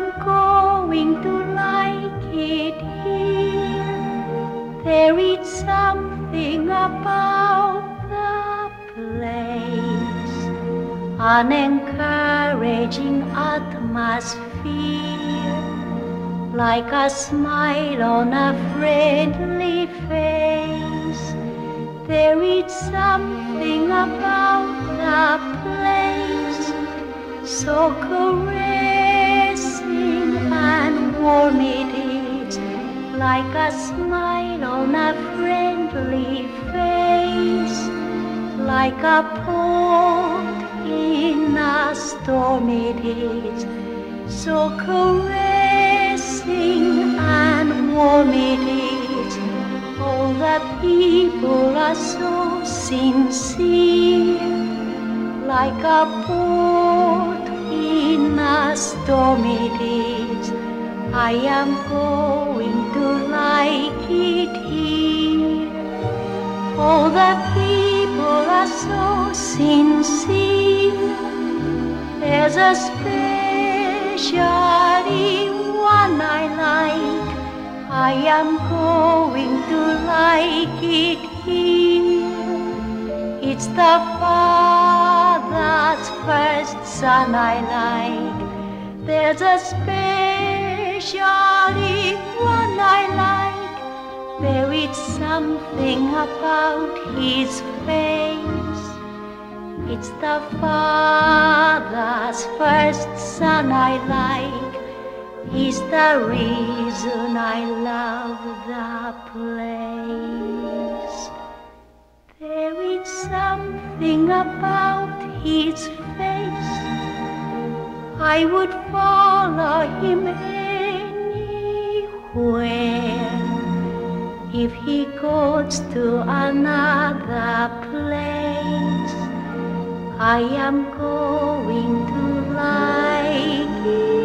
I'm going to like it here. There is something about the place, an encouraging atmosphere, like a smile on a friendly face. There is something about the place, so caressing and warm it is, like a smile on a friendly face, like a port in a storm it is, so caressing and warm it is. All the people are so sincere, like a boat in a storm it is. I am going to like it here. All the people are so sincere. There's a specially one I like. I am going to like it here. It's the Father's first son I like. There's a specially one I like. There is something about his face. It's the Father's first son I like. He's the reason I love the place. There is something about his face. I would follow him anywhere. If he goes to another place, I am going to like him.